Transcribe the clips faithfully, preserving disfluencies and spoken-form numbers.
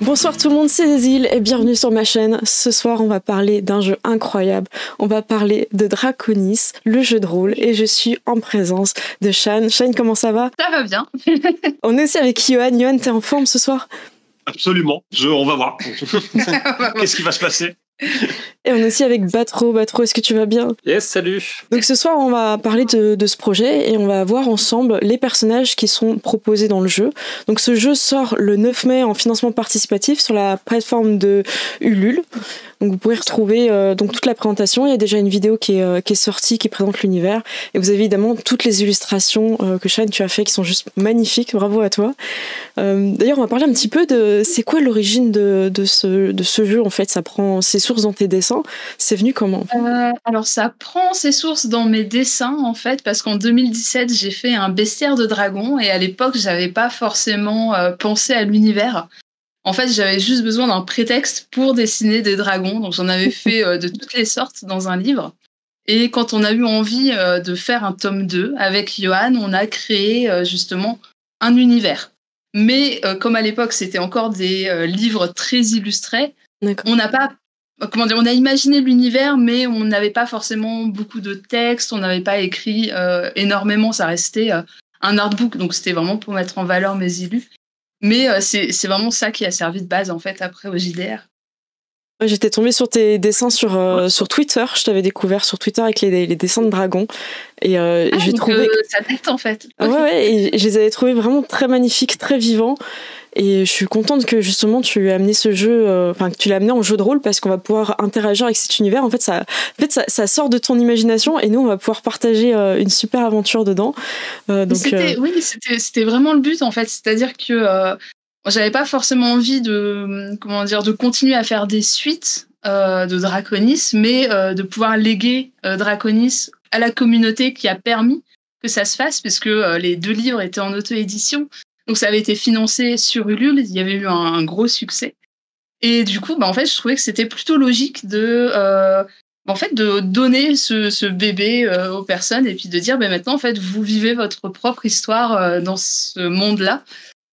Bonsoir tout le monde, c'est Nézil et bienvenue sur ma chaîne. Ce soir, on va parler d'un jeu incroyable. On va parler de Draconis, le jeu de rôle, et je suis en présence de Shane. Shane, comment ça va? Ça va bien. On est aussi avec Yoann. Yoann, t'es en forme ce soir? Absolument. Je, on va voir. Qu'est-ce qui va se passer? Et on est aussi avec Batro. Batro, est-ce que tu vas bien? Yes, salut. Donc ce soir, on va parler de, de ce projet et on va voir ensemble les personnages qui sont proposés dans le jeu. Donc ce jeu sort le neuf mai en financement participatif sur la plateforme de Ulule. Donc vous pouvez retrouver euh, donc toute la présentation. Il y a déjà une vidéo qui est, euh, qui est sortie, qui présente l'univers. Et vous avez évidemment toutes les illustrations euh, que Shane, tu as fait, qui sont juste magnifiques. Bravo à toi. Euh, D'ailleurs, on va parler un petit peu de c'est quoi l'origine de, de, ce, de ce jeu. En fait, ça prend ses sources dans tes dessins. C'est venu comment? euh, Alors, ça prend ses sources dans mes dessins, en fait, parce qu'en deux mille dix-sept, j'ai fait un bestiaire de dragons. Et à l'époque, j'avais pas forcément euh, pensé à l'univers. En fait, j'avais juste besoin d'un prétexte pour dessiner des dragons. Donc, j'en avais fait euh, de toutes les sortes dans un livre. Et quand on a eu envie euh, de faire un tome deux avec Johan, on a créé euh, justement un univers. Mais euh, comme à l'époque, c'était encore des euh, livres très illustrés, on n'a pas, comment dire, on a imaginé l'univers, mais on n'avait pas forcément beaucoup de textes, on n'avait pas écrit euh, énormément. Ça restait euh, un artbook, donc c'était vraiment pour mettre en valeur mes illus. Mais euh, c'est vraiment ça qui a servi de base, en fait, après au J D R. J'étais tombée sur tes dessins sur, euh, ouais. sur Twitter. Je t'avais découvert sur Twitter avec les, les dessins de dragons. Et euh, ah, j'ai trouvé... Euh, ça date, en fait. Ouais, ouais, et je les avais trouvés vraiment très magnifiques, très vivants. Et je suis contente que, justement, tu aies amené ce jeu... Enfin, euh, que tu l'as amené en jeu de rôle, parce qu'on va pouvoir interagir avec cet univers. En fait, ça, en fait ça, ça sort de ton imagination. Et nous, on va pouvoir partager euh, une super aventure dedans. Euh, donc, c'était, euh... Oui, c'était vraiment le but, en fait. C'est-à-dire que... Euh... J'avais pas forcément envie de, comment dire, de continuer à faire des suites euh, de Draconis, mais euh, de pouvoir léguer euh, Draconis à la communauté qui a permis que ça se fasse, puisque euh, les deux livres étaient en auto-édition. Donc ça avait été financé sur Ulule, il y avait eu un, un gros succès. Et du coup, bah, en fait, je trouvais que c'était plutôt logique de, euh, en fait, de donner ce, ce bébé euh, aux personnes et puis de dire bah, maintenant, en fait, vous vivez votre propre histoire euh, dans ce monde-là.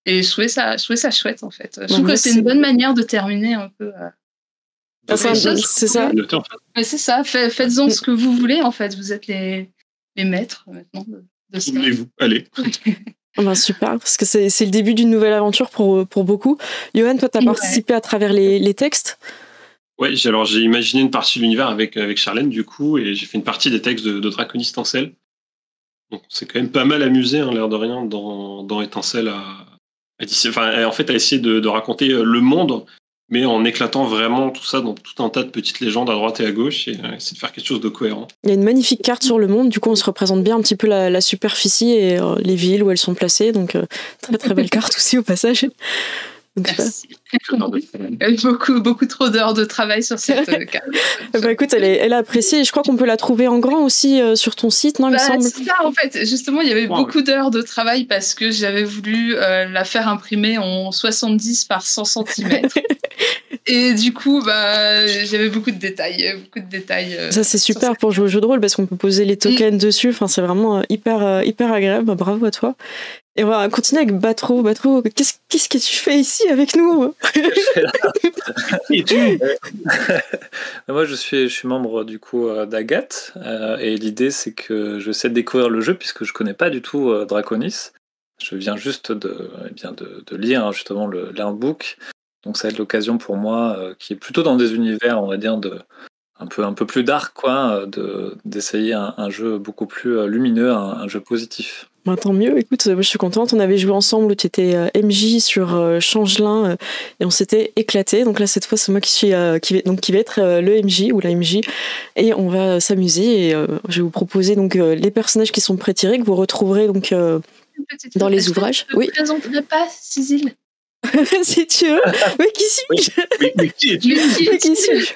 Et je trouvais, ça, je trouvais ça chouette, en fait. Je trouve que c'est une bonne manière de terminer un peu. Euh... C'est ça. C'est ça. Faites-en ce que vous voulez, en fait. Vous êtes les, les maîtres, maintenant, de, de ça. Voulez-vous. Allez. Ben, super, parce que c'est le début d'une nouvelle aventure pour, pour beaucoup. Johan, toi, tu as ouais. participé à travers les, les textes. Oui, alors j'ai imaginé une partie de l'univers avec, avec Charlène, du coup, et j'ai fait une partie des textes de, de Draconis Étincelle. Donc, on s'est quand même pas mal amusé, hein, l'air de rien, dans, dans Étincelle à. Enfin, en fait, à essayer de, de raconter le monde, mais en éclatant vraiment tout ça dans tout un tas de petites légendes à droite et à gauche, et essayer de faire quelque chose de cohérent. Il y a une magnifique carte sur le monde, du coup on se représente bien un petit peu la, la superficie et euh, les villes où elles sont placées, donc euh, très très belle carte aussi au passage. Donc, merci. beaucoup, beaucoup trop d'heures de travail sur cette carte. Bah, écoute, elle, est, elle a apprécié, et je crois qu'on peut la trouver en grand aussi euh, sur ton site, non? Bah, il me semble. C'est ça, en fait. Justement, il y avait ouais, beaucoup ouais. d'heures de travail parce que j'avais voulu euh, la faire imprimer en soixante-dix par cent centimètres. Et du coup, bah, j'avais beaucoup de détails. Beaucoup de détails euh, ça, c'est super pour jouer au jeu de rôle parce qu'on peut poser les tokens mmh. dessus. Enfin, c'est vraiment hyper, hyper agréable. Bravo à toi. Et on va continuer avec Batro. Batro, qu'est-ce qu'est-ce que tu fais ici avec nous? Et tu Moi, je suis, je suis membre du coup d'Agathe. Euh, et l'idée, c'est que je vais essayer de découvrir le jeu puisque je connais pas du tout euh, Draconis. Je viens juste de, eh bien de, de lire justement l'artbook. Donc ça va être l'occasion pour moi, euh, qui est plutôt dans des univers, on va dire, de, un, peu, un peu plus dark, quoi, de, d'essayer un, un jeu beaucoup plus lumineux, un, un jeu positif. Bah, tant mieux, écoute, moi je suis contente, on avait joué ensemble, tu étais euh, M J sur euh, Changelin euh, et on s'était éclaté. Donc là cette fois c'est moi qui suis euh, qui, vais, donc, qui vais être euh, le M J ou la M J et on va s'amuser et euh, je vais vous proposer donc euh, les personnages qui sont pré-tirés que vous retrouverez donc euh, dans les ouvrages. Je ne te présenterai pas, Cécile. Si tu veux, mais qui suis-je? Oui, mais qui es-tu? Mais qui suis-je?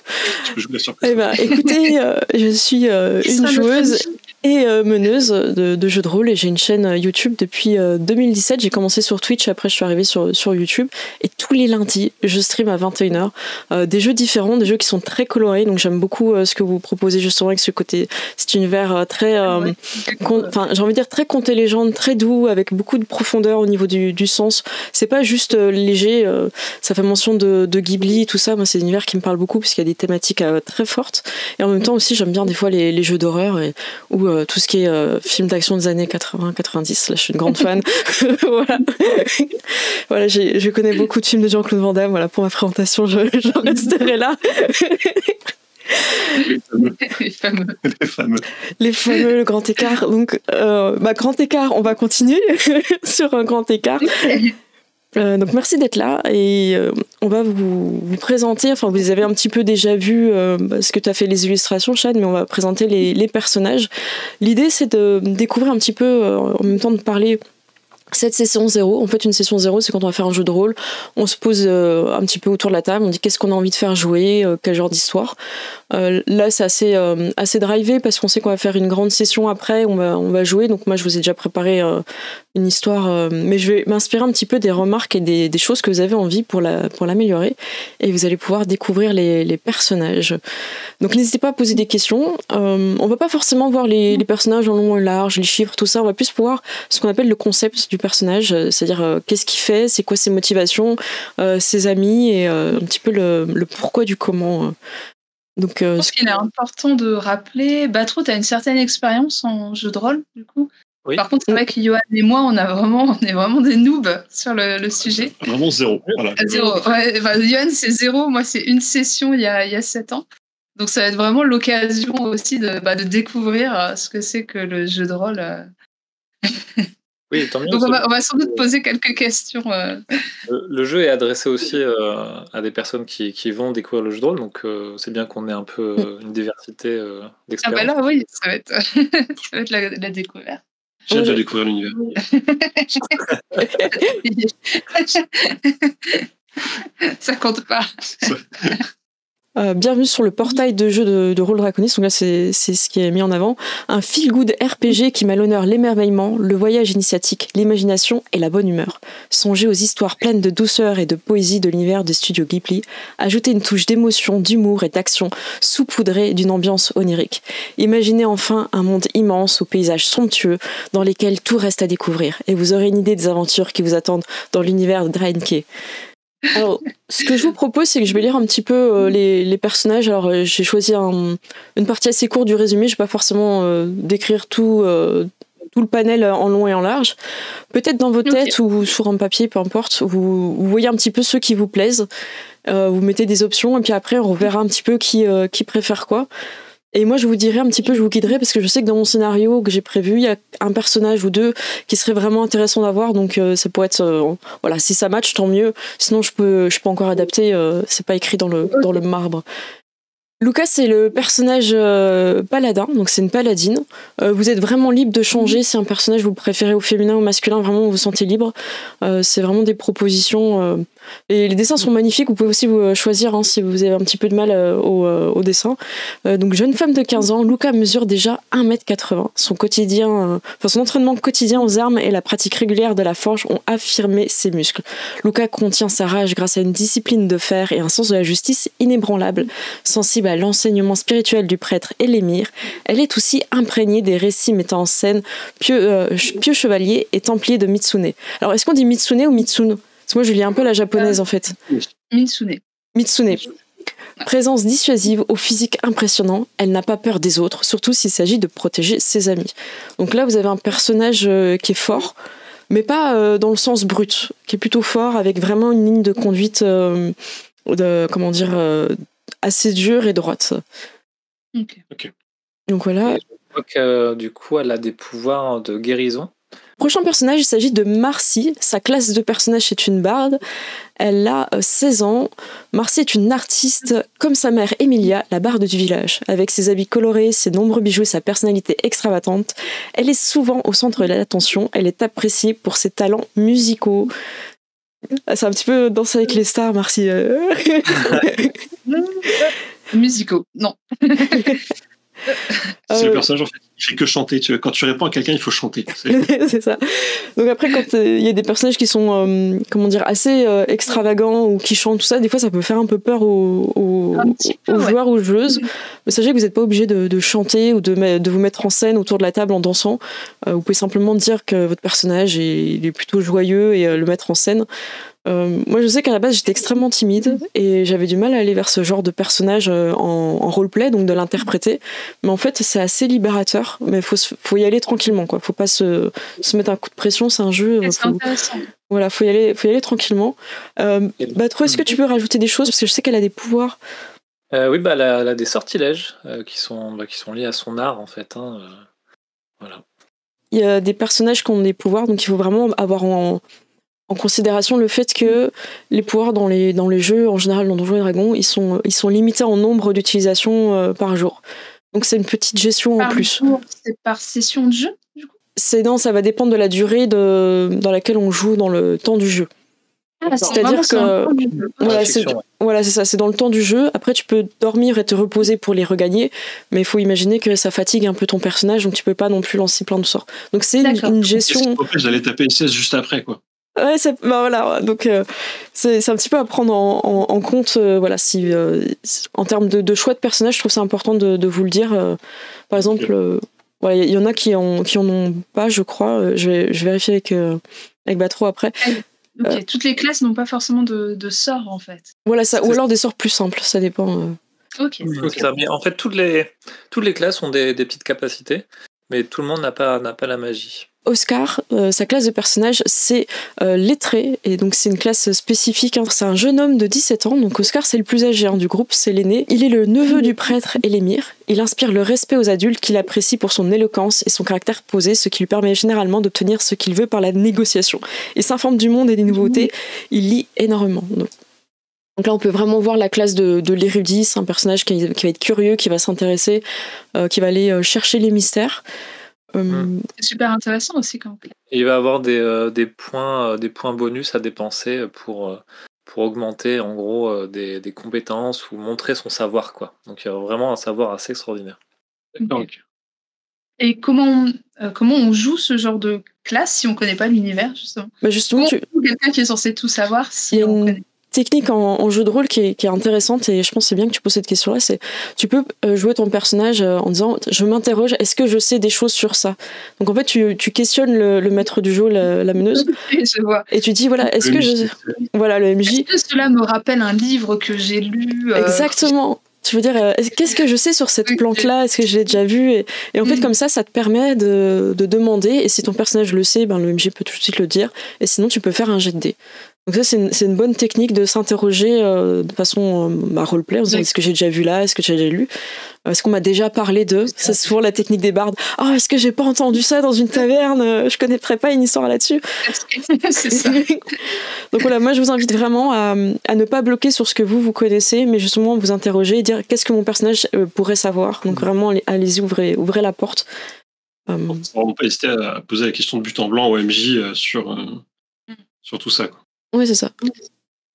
Eh ben, écoutez, euh, je suis euh, une joueuse et euh, meneuse de, de jeux de rôle, et j'ai une chaîne YouTube depuis euh, deux mille dix-sept. J'ai commencé sur Twitch, après je suis arrivée sur, sur YouTube, et tous les lundis je stream à vingt et une heures euh, des jeux différents, des jeux qui sont très colorés, donc j'aime beaucoup euh, ce que vous proposez justement avec ce côté, cet univers euh, très euh, enfin j'ai envie de dire très conte légende, très doux, avec beaucoup de profondeur au niveau du, du sens. C'est pas juste euh, léger, euh, ça fait mention de, de Ghibli, tout ça. Moi c'est un univers qui me parle beaucoup puisqu'il y a des thématiques euh, très fortes, et en même temps aussi j'aime bien des fois les, les jeux d'horreur et ou euh, tout ce qui est euh, film d'action des années quatre-vingts quatre-vingt-dix. Là je suis une grande fan. Voilà. Voilà, j'ai, je connais beaucoup de films de Jean-Claude Van Damme. Voilà, pour ma présentation je, je resterai là. Les fameux. Les fameux. Les fameux, le grand écart. Donc, euh, bah, grand écart, on va continuer sur un grand écart. Euh, donc, merci d'être là, et euh, on va vous, vous présenter. Enfin, vous avez un petit peu déjà vu euh, parce que tu as fait les illustrations, Shane, mais on va présenter les, les personnages. L'idée, c'est de découvrir un petit peu, euh, en même temps de parler. Cette session zéro, en fait une session zéro, c'est quand on va faire un jeu de rôle, on se pose euh, un petit peu autour de la table, on dit qu'est-ce qu'on a envie de faire jouer, euh, quel genre d'histoire. Euh, là c'est assez, euh, assez drivé parce qu'on sait qu'on va faire une grande session après, on va, on va jouer, donc moi je vous ai déjà préparé euh, une histoire, euh, mais je vais m'inspirer un petit peu des remarques et des, des choses que vous avez envie pour la, pour l'améliorer, et vous allez pouvoir découvrir les, les personnages. Donc n'hésitez pas à poser des questions, euh, on va pas forcément voir les, les personnages en long et large, les chiffres, tout ça, on va plus pouvoir ce qu'on appelle le concept du personnage, c'est-à-dire euh, qu'est-ce qu'il fait, c'est quoi ses motivations, euh, ses amis, et euh, un petit peu le, le pourquoi du comment. Euh. Donc, euh, Je pense qu'il est important de rappeler, Batro, tu as une certaine expérience en jeu de rôle, du coup. Oui. Par contre, c'est vrai que Yoann et moi, on, a vraiment, on est vraiment des noobs sur le, le sujet. Vraiment zéro. Voilà. Zéro. Ouais, enfin, Yoann, c'est zéro. Moi, c'est une session il y a, il y a sept ans. Donc, ça va être vraiment l'occasion aussi de, bah, de découvrir ce que c'est que le jeu de rôle. Oui, tant mieux. Donc on va, on va sans doute poser quelques questions. Le, le jeu est adressé aussi euh, à des personnes qui, qui vont découvrir le jeu de rôle, donc euh, c'est bien qu'on ait un peu euh, une diversité euh, d'expériences. Ah bah là, oui, ça va être, ça va être la, la découverte. J'ai déjà découvert l'univers. Ça compte pas. Euh, bienvenue sur le portail de jeu de, de rôle Draconis. Donc là, c'est, c'est ce qui est mis en avant. Un feel-good R P G qui met à l'honneur l'émerveillement, le voyage initiatique, l'imagination et la bonne humeur. Songez aux histoires pleines de douceur et de poésie de l'univers des studios Ghibli. Ajoutez une touche d'émotion, d'humour et d'action, saupoudrée d'une ambiance onirique. Imaginez enfin un monde immense aux paysages somptueux dans lesquels tout reste à découvrir, et vous aurez une idée des aventures qui vous attendent dans l'univers de Draenke. Alors, ce que je vous propose, c'est que je vais lire un petit peu euh, les, les personnages. Alors, euh, j'ai choisi un, une partie assez courte du résumé. Je ne vais pas forcément euh, décrire tout, euh, tout le panel en long et en large. Peut-être dans vos têtes okay. ou sur un papier, peu importe, vous, vous voyez un petit peu ceux qui vous plaisent. Euh, vous mettez des options et puis après, on verra un petit peu qui, euh, qui préfère quoi. Et moi, je vous dirai un petit peu, je vous guiderai, parce que je sais que dans mon scénario que j'ai prévu, il y a un personnage ou deux qui serait vraiment intéressant d'avoir. Donc, euh, ça pourrait être... Euh, voilà, si ça match, tant mieux. Sinon, je peux, je peux encore adapter. Euh, c'est pas écrit dans le, dans le marbre. Lucas, c'est le personnage euh, paladin. Donc, c'est une paladine. Euh, vous êtes vraiment libre de changer. Si un personnage, vous préférez au féminin ou au masculin, vraiment, vous vous sentez libre. Euh, c'est vraiment des propositions... Euh, et les dessins sont magnifiques, vous pouvez aussi vous choisir hein, si vous avez un petit peu de mal euh, au, euh, au dessin. Euh, donc jeune femme de quinze ans, Luca mesure déjà un mètre quatre-vingts. Son quotidien, euh, enfin, son entraînement quotidien aux armes et la pratique régulière de la forge ont affirmé ses muscles. Luca contient sa rage grâce à une discipline de fer et un sens de la justice inébranlable. Sensible à l'enseignement spirituel du prêtre et l'émir, elle est aussi imprégnée des récits mettant en scène pieux, euh, pieux chevaliers et templiers de Mitsune. Alors est-ce qu'on dit Mitsune ou Mitsune ? Moi, je lis un peu la japonaise, en fait. Mitsune. Mitsune. Présence dissuasive, au physique impressionnant, elle n'a pas peur des autres, surtout s'il s'agit de protéger ses amis. Donc là, vous avez un personnage qui est fort, mais pas dans le sens brut, qui est plutôt fort, avec vraiment une ligne de conduite, euh, de, comment dire, euh, assez dure et droite. Ok. okay. Donc voilà. Et je crois que, du coup, elle a des pouvoirs de guérison. Prochain personnage, il s'agit de Marcy. Sa classe de personnage est une barde. Elle a seize ans. Marcy est une artiste comme sa mère Emilia, la barde du village. Avec ses habits colorés, ses nombreux bijoux et sa personnalité extravagante, elle est souvent au centre de l'attention. Elle est appréciée pour ses talents musicaux. C'est un petit peu danser avec les stars, Marcy. Musicaux, non. C'est euh... le personnage, en fait, il fait que chanter. Tu... Quand tu réponds à quelqu'un, il faut chanter. C'est, c'est ça. Donc après, quand il y a des personnages qui sont, euh, comment dire, assez euh, extravagants ou qui chantent, tout ça, des fois, ça peut faire un peu peur aux, aux, peu, aux joueurs ouais. ou joueuses. Mais sachez que vous n'êtes pas obligé de, de chanter ou de, de vous mettre en scène autour de la table en dansant. Euh, vous pouvez simplement dire que votre personnage est, il est plutôt joyeux et euh, le mettre en scène. Euh, moi je sais qu'à la base j'étais extrêmement timide et j'avais du mal à aller vers ce genre de personnage en, en roleplay, donc de l'interpréter, mais en fait c'est assez libérateur, mais faut, faut y aller tranquillement quoi. Faut pas se, se mettre un coup de pression, c'est un jeu, c'est faut, voilà, faut y aller, faut y aller tranquillement. euh, Batro, est-ce que tu peux rajouter des choses parce que je sais qu'elle a des pouvoirs? euh, oui bah elle a, elle a des sortilèges euh, qui, sont, bah, qui sont liés à son art en fait hein, euh, voilà. Il y a des personnages qui ont des pouvoirs, donc il faut vraiment avoir en en considération le fait que les pouvoirs dans les, dans les jeux, en général dans Donjons et Dragons, ils sont, ils sont limités en nombre d'utilisations euh, par jour. Donc c'est une petite gestion par en plus. Jour, c'est par session de jeu du coup c'est, non, ça va dépendre de la durée de, dans laquelle on joue dans le temps du jeu. Ah, c'est-à-dire c'est que voilà c'est, ouais. voilà, c'est ça, c'est dans le temps du jeu. Après, tu peux dormir et te reposer pour les regagner, mais il faut imaginer que ça fatigue un peu ton personnage, donc tu peux pas non plus lancer plein de sorts. Donc c'est une, une gestion. J'allais taper une seize juste après, quoi. Ouais, c'est, bah voilà, donc euh, c'est, c'est un petit peu à prendre en, en, en compte. Euh, voilà, si euh, en termes de, de choix de personnage, je trouve c'est important de, de vous le dire. Euh, par exemple, il euh, voilà, y, y en a qui en, qui en ont pas, je crois. Euh, je vais, je vais vérifier avec euh, avec Batro après. Okay, euh, toutes les classes n'ont pas forcément de, de sorts en fait. Voilà ça, ou alors des sorts plus simples, ça dépend. Euh. Ok. okay. Ça, en fait, toutes les toutes les classes ont des, des petites capacités, mais tout le monde n'a pas n'a pas la magie. Oscar, euh, sa classe de personnage, c'est euh, lettré, et donc c'est une classe spécifique. Hein. C'est un jeune homme de dix-sept ans, donc Oscar, c'est le plus âgé hein, du groupe, c'est l'aîné. Il est le neveu du prêtre et l'émir. Il inspire le respect aux adultes qu'il apprécie pour son éloquence et son caractère posé, ce qui lui permet généralement d'obtenir ce qu'il veut par la négociation. Il s'informe du monde et des nouveautés, il lit énormément. Donc. Donc là, on peut vraiment voir la classe de, de l'érudit, c'est un personnage qui, qui va être curieux, qui va s'intéresser, euh, qui va aller euh, chercher les mystères. Hum. C'est super intéressant aussi quand même. Il va avoir des, euh, des, points, euh, des points bonus à dépenser pour, euh, pour augmenter en gros euh, des, des compétences ou montrer son savoir quoi. Donc il y a vraiment un savoir assez extraordinaire. Okay. Et comment on, euh, comment on joue ce genre de classe si on ne connaît pas l'univers justement, bah justement tu... Quelqu'un qui est censé tout savoir si on connaît. Technique en, en jeu de rôle qui est, qui est intéressante, et je pense que c'est bien que tu poses cette question-là, c'est tu peux jouer ton personnage en disant je m'interroge, est-ce que je sais des choses sur ça? Donc en fait tu, tu questionnes le, le maître du jeu, la, la meneuse, je vois. Et tu dis voilà est-ce le que M J. Je voilà le M J. Est-ce que cela me rappelle un livre que j'ai lu? Euh... Exactement. Je veux dire, euh, qu'est-ce que je sais sur cette planque-là? Est-ce que je l'ai déjà vue? Et, et en fait, comme ça, ça te permet de, de demander. Et si ton personnage le sait, ben, le M J peut tout de suite le dire. Et sinon, tu peux faire un jet de dés. Donc ça, c'est une, c'est une bonne technique de s'interroger euh, de façon euh, bah, roleplay. En disant, est-ce que j'ai déjà vu là? Est-ce que j'ai déjà lu? Est-ce qu'on m'a déjà parlé d'eux? C'est souvent la technique des bardes. « Ah, oh, est-ce que j'ai pas entendu ça dans une taverne? Je connaîtrais pas une histoire là-dessus. » C'est ça. Donc voilà, moi, je vous invite vraiment à, à ne pas bloquer sur ce que vous, vous connaissez, mais justement vous interroger et dire « Qu'est-ce que mon personnage euh, pourrait savoir ?» Donc vraiment, allez-y, ouvrez, ouvrez la porte. Euh... On ne va pas hésiter à poser la question de but en blanc au M J sur, euh, sur tout ça. Quoi. Oui, c'est ça.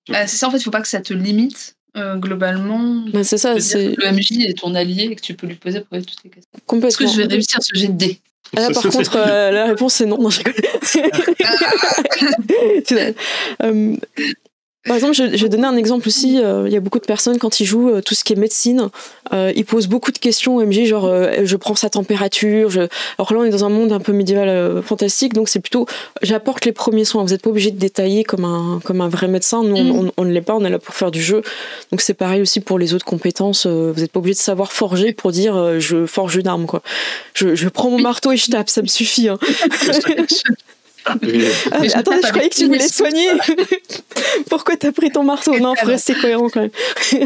Bah, c'est ça, en fait, il ne faut pas que ça te limite. Euh, globalement, ben c'est ça, c'est... le M J est ton allié et que tu peux lui poser pour toutes les questions. Complètement. Est-ce que je vais réussir ce jet de dés? Là, par contre, euh, la réponse c'est non. non je euh, par exemple, je, je vais donner un exemple aussi. Il euh, y a beaucoup de personnes quand ils jouent euh, tout ce qui est médecine, euh, ils posent beaucoup de questions au M J, genre euh, je prends sa température. Je... Alors là, on est dans un monde un peu médiéval euh, fantastique, donc c'est plutôt j'apporte les premiers soins. Vous n'êtes pas obligé de détailler comme un comme un vrai médecin. Nous, on, on, on ne l'est pas. On est là pour faire du jeu. Donc c'est pareil aussi pour les autres compétences. Euh, vous n'êtes pas obligé de savoir forger pour dire euh, je forge une arme quoi. Je, je prends mon marteau et je tape. Ça me suffit. Hein. Ah, mais ah, mais attendez, je croyais que tu voulais soigner. Pourquoi t'as pris ton marteau? Non, faut rester cohérent quand même.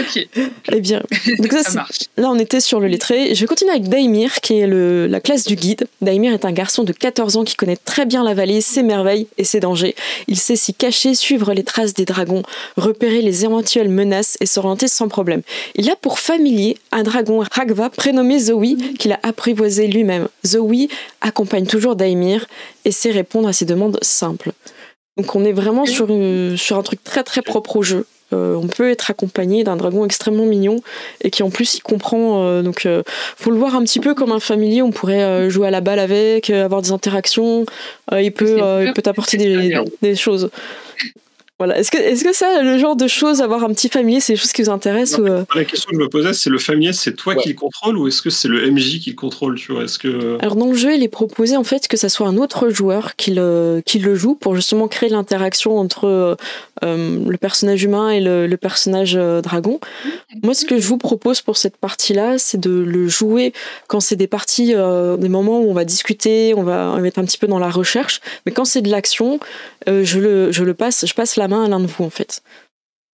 Ok. Eh bien, donc ça, ça là, on était sur le lettré. Je vais continuer avec Daimir, qui est le, la classe du guide. Daimir est un garçon de quatorze ans qui connaît très bien la vallée, ses merveilles et ses dangers. Il sait s'y cacher, suivre les traces des dragons, repérer les éventuelles menaces et s'orienter sans problème. Il a pour familier un dragon Ragva prénommé Zoe, qu'il a apprivoisé lui-même. Zoe accompagne toujours Daimir et c'est répondre à ces demandes simples. Donc on est vraiment sur, une, sur un truc très très propre au jeu. euh, on peut être accompagné d'un dragon extrêmement mignon et qui en plus il comprend, euh, donc il euh, faut le voir un petit peu comme un familier. On pourrait euh, jouer à la balle avec, euh, avoir des interactions, euh, il peut euh, il peut t'apporter des, des choses. Voilà. Est-ce que, est-ce que ça, le genre de choses, avoir un petit familier, c'est des choses qui vous intéressent? Non, ou... La question que je me posais, c'est le familier, c'est toi ouais. qui le contrôle ou est-ce que c'est le M J qui le contrôle, tu vois? Est-ce que... Alors dans le jeu, il est proposé en fait que ça soit un autre joueur qui le, qui le joue pour justement créer l'interaction entre euh, le personnage humain et le, le personnage euh, dragon. Moi, ce que je vous propose pour cette partie-là, c'est de le jouer quand c'est des parties, euh, des moments où on va discuter, on va être un petit peu dans la recherche, mais quand c'est de l'action, euh, je, le, je le passe, je passe la main à l'un de vous en fait.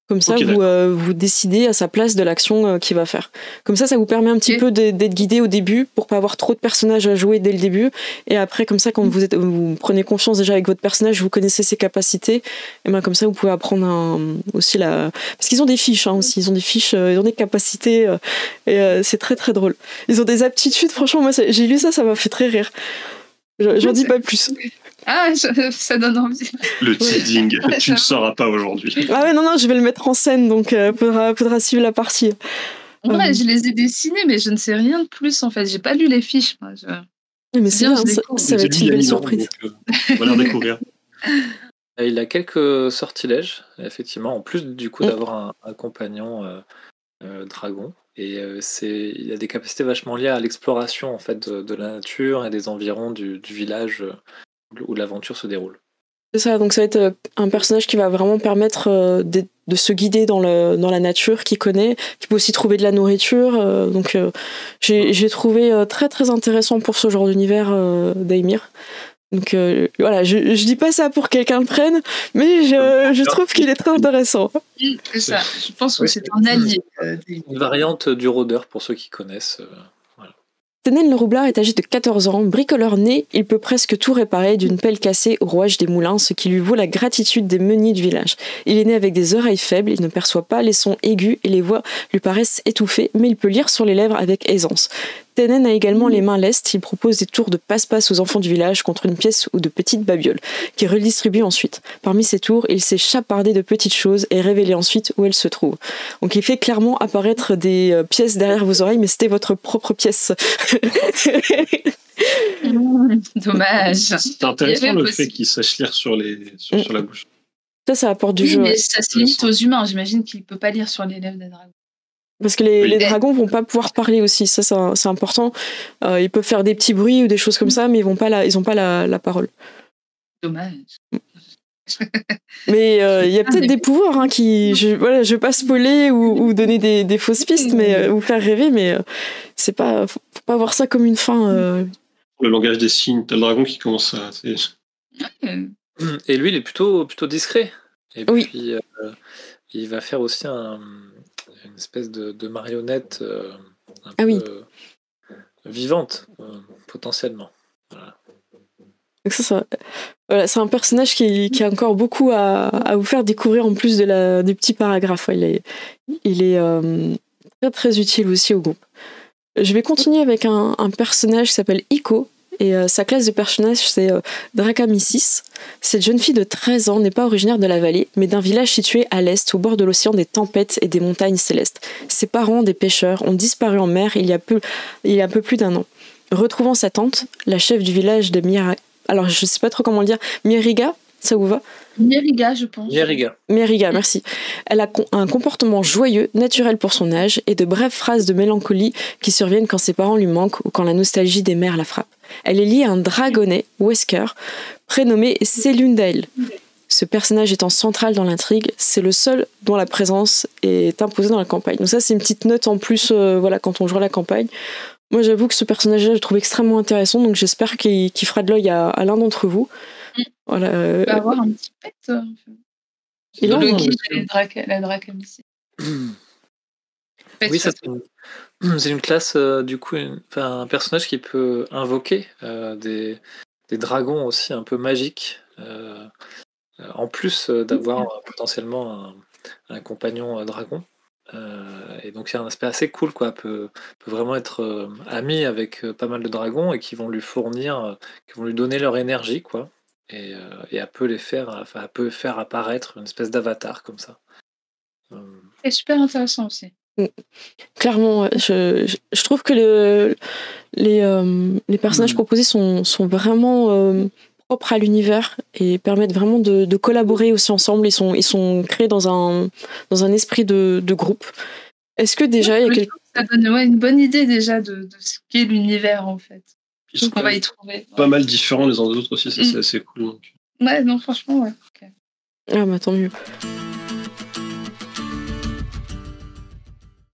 Comme ça, okay, vous, euh, vous décidez à sa place de l'action euh, qu'il va faire. Comme ça, ça vous permet un petit okay. peu d'être guidé au début pour pas avoir trop de personnages à jouer dès le début. Et après, comme ça, quand vous, êtes, vous prenez confiance déjà avec votre personnage, vous connaissez ses capacités. Et ben comme ça, vous pouvez apprendre un, aussi la. Parce qu'ils ont des fiches hein, aussi. Ils ont des fiches, euh, ils ont des capacités. Euh, et euh, c'est très très drôle. Ils ont des aptitudes. Franchement, moi, j'ai lu ça, ça m'a fait très rire. J'en dis pas plus. Ah, je, ça donne envie. Le teasing, ouais. Tu ne sauras pas aujourd'hui. Ah ouais, non, non, je vais le mettre en scène, donc euh, faudra, faudra suivre la partie. Ouais, euh... je les ai dessinés, mais je ne sais rien de plus, en fait. J'ai pas lu les fiches, moi. Je... Mais c'est bien, bien ça, ça va être une belle surprise. Donc, euh, on va leur découvrir. Il a quelques sortilèges, effectivement, en plus du coup d'avoir un, un compagnon euh, euh, dragon. Et euh, c'est, il a des capacités vachement liées à l'exploration, en fait, de, de la nature et des environs du, du village euh, où l'aventure se déroule. C'est ça, donc ça va être un personnage qui va vraiment permettre de, de se guider dans, le, dans la nature, qui connaît, qui peut aussi trouver de la nourriture. Euh, donc euh, j'ai, j'ai trouvé euh, très très intéressant pour ce genre d'univers euh, Daimir. Donc euh, voilà, je ne dis pas ça pour que quelqu'un le prenne, mais je, je trouve qu'il est très intéressant. C'est ça, je pense que c'est un allié. Une variante du rôdeur pour ceux qui connaissent. Euh... Tennel le roublard est âgé de quatorze ans, bricoleur né, il peut presque tout réparer d'une pelle cassée au rouage des moulins, ce qui lui vaut la gratitude des meuniers du village. Il est né avec des oreilles faibles, il ne perçoit pas les sons aigus et les voix lui paraissent étouffées, mais il peut lire sur les lèvres avec aisance. Tennel a également les mains lestes, il propose des tours de passe-passe aux enfants du village contre une pièce ou de petites babioles, qu'il redistribue ensuite. Parmi ces tours, il sait chaparder de petites choses et révéler ensuite où elles se trouvent. Donc il fait clairement apparaître des pièces derrière vos oreilles, mais c'était votre propre pièce. Dommage. C'est intéressant le fait qu'il sache lire sur, les... sur, mmh. sur la bouche. Ça, ça apporte du oui, jeu. Mais ça se limite aux humains, j'imagine qu'il ne peut pas lire sur les lèvres des dragons. Parce que les, oui. les dragons vont pas pouvoir parler aussi, ça c'est important. Euh, ils peuvent faire des petits bruits ou des choses comme ça, mais ils vont pas la, ils ont pas la, la parole. Dommage. Mais il euh, y a peut-être des pouvoirs hein, qui, je, voilà, je vais pas spoiler ou, ou donner des, des fausses pistes, mais euh, vous faire rêver, mais euh, c'est pas, faut pas voir ça comme une fin. Euh... Le langage des signes, t'as le dragon qui commence à. Et lui, il est plutôt, plutôt discret. Et oui. Puis, euh, il va faire aussi un. Une espèce de, de marionnette euh, un ah peu oui. vivante, euh, potentiellement. Voilà. Donc ça, ça, voilà, c'est un personnage qui, qui a encore beaucoup à, à vous faire découvrir en plus de la, des petits paragraphes. Ouais, il est, il est euh, très, très utile aussi au groupe. Je vais continuer avec un, un personnage qui s'appelle Iko. Et euh, sa classe de personnage, c'est euh, Dracamissis. Cette jeune fille de treize ans n'est pas originaire de la vallée, mais d'un village situé à l'est, au bord de l'océan des tempêtes et des montagnes célestes. Ses parents, des pêcheurs, ont disparu en mer il y a, peu, il y a un peu plus d'un an. Retrouvant sa tante, la chef du village de Mira... Alors, je ne sais pas trop comment le dire. Meriga, ça vous va ? Meriga, je pense. Meriga. Meriga, merci. Elle a un comportement joyeux, naturel pour son âge, et de brèves phrases de mélancolie qui surviennent quand ses parents lui manquent ou quand la nostalgie des mères la frappe. Elle est liée à un dragonnet, Wesker, prénommé Selundail. Ce personnage étant central dans l'intrigue, c'est le seul dont la présence est imposée dans la campagne. Donc ça, c'est une petite note en plus euh, voilà, quand on joue à la campagne. Moi, j'avoue que ce personnage-là, je le trouve extrêmement intéressant, donc j'espère qu'il qu'il fera de l'œil à, à l'un d'entre vous. Voilà, euh... Il peut avoir un petit pet. Euh, Il le a la, drac, la Dracamissis. Oui, c'est une, une classe, euh, du coup, une, un personnage qui peut invoquer euh, des, des dragons aussi un peu magiques, euh, en plus euh, d'avoir euh, potentiellement un, un compagnon euh, dragon. Euh, et donc, il y a un aspect assez cool, quoi. Peut, peut vraiment être euh, ami avec euh, pas mal de dragons et qui vont lui fournir, euh, qui vont lui donner leur énergie, quoi. Et, euh, et elle peut les faire, enfin, elle peut faire apparaître une espèce d'avatar comme ça. C'est super intéressant aussi. Clairement, je, je, je trouve que le, les, euh, les personnages mmh. proposés sont, sont vraiment euh, propres à l'univers et permettent vraiment de, de collaborer aussi ensemble. Ils sont, ils sont créés dans un, dans un esprit de, de groupe. Est-ce que déjà ouais, il y a quelque... Ça donne ouais, une bonne idée déjà de, de ce qu'est l'univers en fait. Ils sont qu'on va y trouver. Pas ouais. mal différents les uns des autres aussi, ça, mmh. c'est assez cool. Donc. Ouais, non, franchement, ouais. Okay. Ah, bah tant mieux.